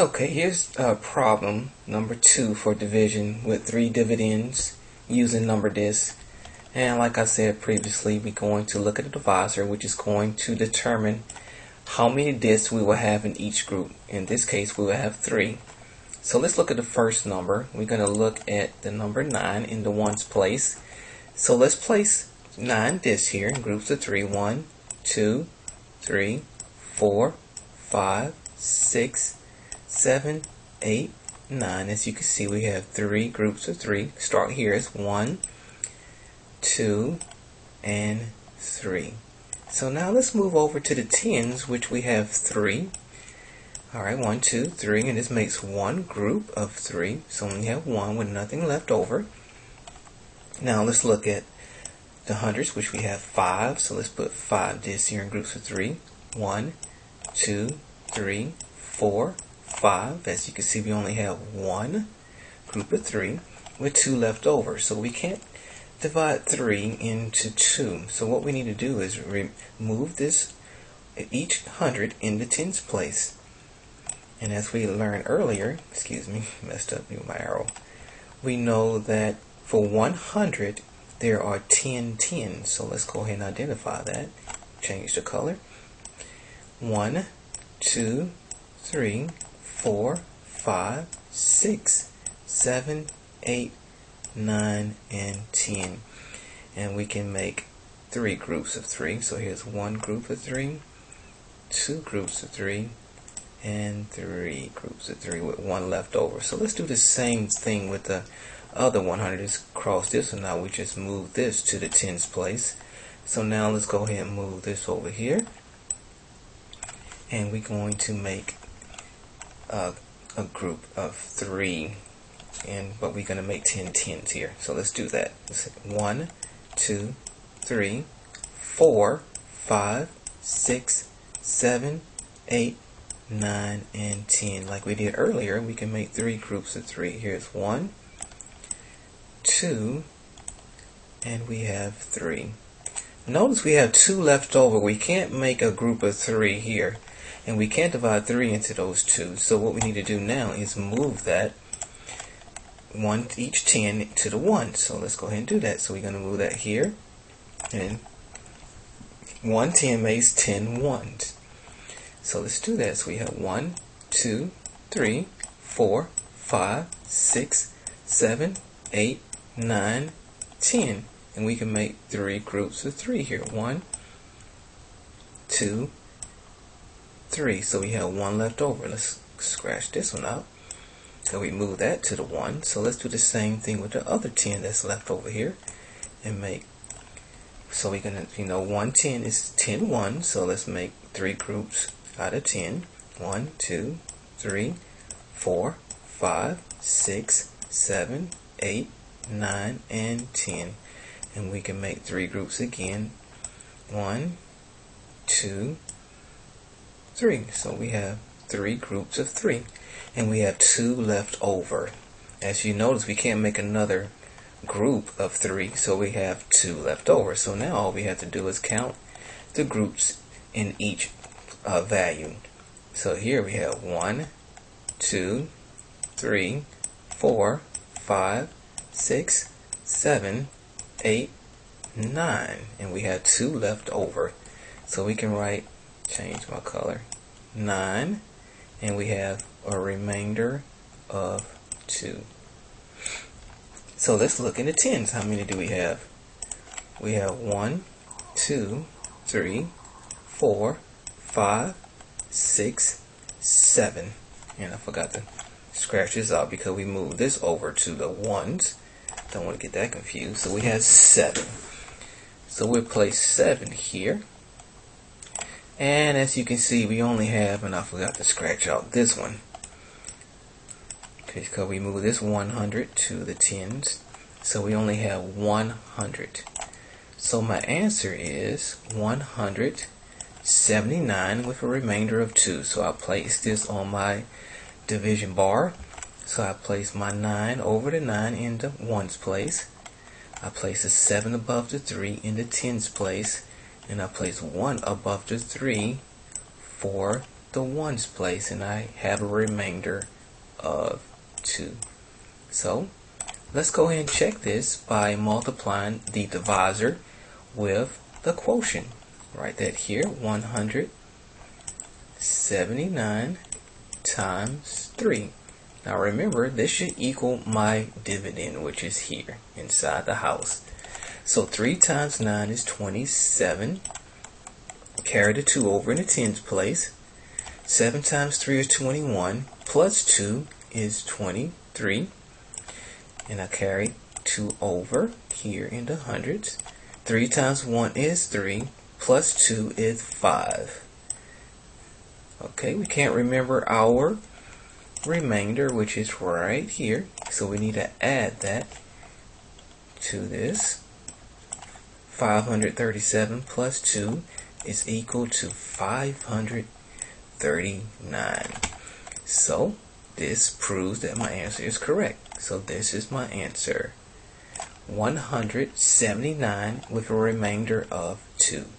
Okay, here's problem number 2 for division with 3 dividends using number disc. And like I said previously, we're going to look at the divisor, which is going to determine how many discs we will have in each group. In this case, we will have 3. So let's look at the first number. We're going to look at the number 9 in the ones place. So let's place 9 discs here in groups of 3. 1, 2, 3, 4, 5, 6, 7, 8, 9. As you can see, we have 3 groups of 3. Start here as 1, 2, and 3. So now let's move over to the tens, which we have 3. Alright, 1, 2, 3, and this makes one group of 3. So we have 1 with nothing left over. Now let's look at the hundreds, which we have 5. So let's put 5 discs here in groups of 3. 1, 2, 3, 4, 5. As you can see, we only have one group of 3 with 2 left over, so we can't divide 3 into 2. So what we need to do is remove this each hundred in the tens place. And as we learned earlier, excuse me, messed up with my arrow, we know that for 100 there are 10 tens. So let's go ahead and identify that. Change the color. 1, 2, 3, 4, 5, 6, 7, 8, 9, and 10. And we can make 3 groups of 3. So here's one group of 3, 2 groups of 3, and 3 groups of 3 with 1 left over. So let's do the same thing with the other 100. Let's cross this, and now we just move this to the tens place. So now let's go ahead and move this over here, and we're going to make a group of 3, but we're going to make 10 tens here. So let's do that. Let's hit 1, 2, 3, 4, 5, 6, 7, 8, 9, and 10. Like we did earlier, we can make 3 groups of 3. Here's 1, 2, and we have 3. Notice we have 2 left over. We can't make a group of 3 here, and we can't divide 3 into those 2. So what we need to do now is move that one, each 10 to the 1. So let's go ahead and do that. So we're going to move that here, and 1 10 makes 10 ones. So let's do that. So we have 1, 2, 3, 4, 5, 6, 7, 8, 9, 10. And we can make 3 groups of 3 here. 1, 2, 3. So we have 1 left over. Let's scratch this one out. So we move that to the 1. So let's do the same thing with the other 10 that's left over here and make. So we're going to, 1 10 is 10 1. So let's make 3 groups out of 10. 1, 2, 3, 4, 5, 6, 7, 8, 9, and 10. And we can make 3 groups again. 1, 2, 3. So we have 3 groups of 3, and we have 2 left over. As you notice, we can't make another group of 3, so we have 2 left over. So now all we have to do is count the groups in each value. So here we have 1, 2, 3, 4, 5, 6, 7, 8, 9, and we have 2 left over. So we can write, change my color, 9, and we have a remainder of 2. So let's look in the tens. How many do we have? We have 1, 2, 3, 4, 5, 6, 7. And I forgot to scratch this out because we moved this over to the ones. Don't want to get that confused. So we have 7. So we'll place 7 here. And as you can see, we only have, and I forgot to scratch out this one, because we move this 100 to the tens. So we only have 100. So my answer is 179 with a remainder of 2. So I place this on my division bar. So I place my 9 over the 9 in the ones place. I place the 7 above the 3 in the tens place. And I place 1 above the 3 for the ones place, and I have a remainder of 2. So let's go ahead and check this by multiplying the divisor with the quotient. Write that here, 179 times 3. Now remember, this should equal my dividend, which is here inside the house. So 3 times 9 is 27. Carry the 2 over in the tens place. 7 times 3 is 21. Plus 2 is 23. And I carry 2 over here in the hundreds. 3 times 1 is 3. Plus 2 is 5. Okay, we can't remember our remainder, which is right here. So we need to add that to this. 537 plus 2 is equal to 539. So this proves that my answer is correct. So this is my answer. 179 with a remainder of 2.